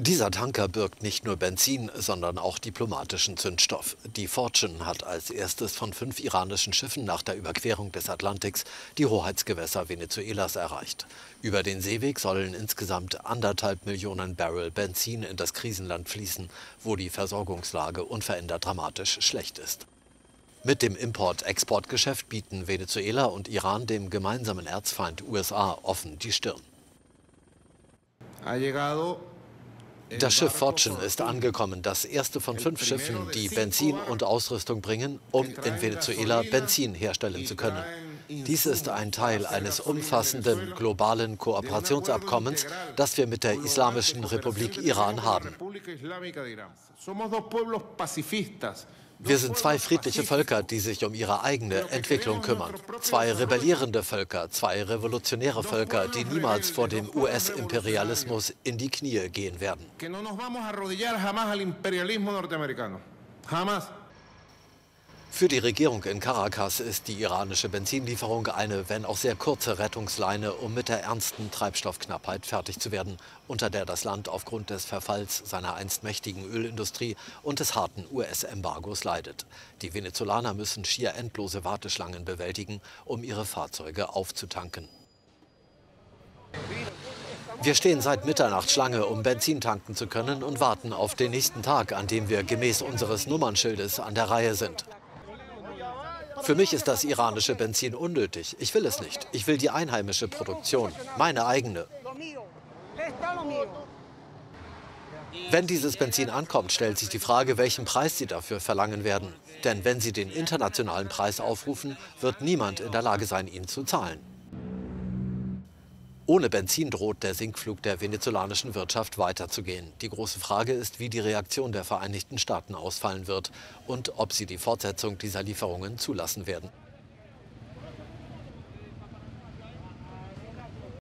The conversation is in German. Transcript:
Dieser Tanker birgt nicht nur Benzin, sondern auch diplomatischen Zündstoff. Die Fortune hat als erstes von 5 iranischen Schiffen nach der Überquerung des Atlantiks die Hoheitsgewässer Venezuelas erreicht. Über den Seeweg sollen insgesamt 1,5 Millionen Barrel Benzin in das Krisenland fließen, wo die Versorgungslage unverändert dramatisch schlecht ist. Mit dem Import-Export-Geschäft bieten Venezuela und Iran dem gemeinsamen Erzfeind USA offen die Stirn. Das Schiff Fortune ist angekommen, das erste von 5 Schiffen, die Benzin und Ausrüstung bringen, um in Venezuela Benzin herstellen zu können. Dies ist ein Teil eines umfassenden globalen Kooperationsabkommens, das wir mit der Islamischen Republik Iran haben. Wir sind 2 friedliche Völker, die sich um ihre eigene Entwicklung kümmern. 2 rebellierende Völker, 2 revolutionäre Völker, die niemals vor dem US-Imperialismus in die Knie gehen werden. Für die Regierung in Caracas ist die iranische Benzinlieferung eine, wenn auch sehr kurze Rettungsleine, um mit der ernsten Treibstoffknappheit fertig zu werden, unter der das Land aufgrund des Verfalls seiner einst mächtigen Ölindustrie und des harten US-Embargos leidet. Die Venezolaner müssen schier endlose Warteschlangen bewältigen, um ihre Fahrzeuge aufzutanken. Wir stehen seit Mitternacht Schlange, um Benzin tanken zu können, und warten auf den nächsten Tag, an dem wir gemäß unseres Nummernschildes an der Reihe sind. Für mich ist das iranische Benzin unnötig. Ich will es nicht. Ich will die einheimische Produktion, meine eigene. Wenn dieses Benzin ankommt, stellt sich die Frage, welchen Preis sie dafür verlangen werden. Denn wenn sie den internationalen Preis aufrufen, wird niemand in der Lage sein, ihn zu zahlen. Ohne Benzin droht der Sinkflug der venezolanischen Wirtschaft weiterzugehen. Die große Frage ist, wie die Reaktion der Vereinigten Staaten ausfallen wird und ob sie die Fortsetzung dieser Lieferungen zulassen werden.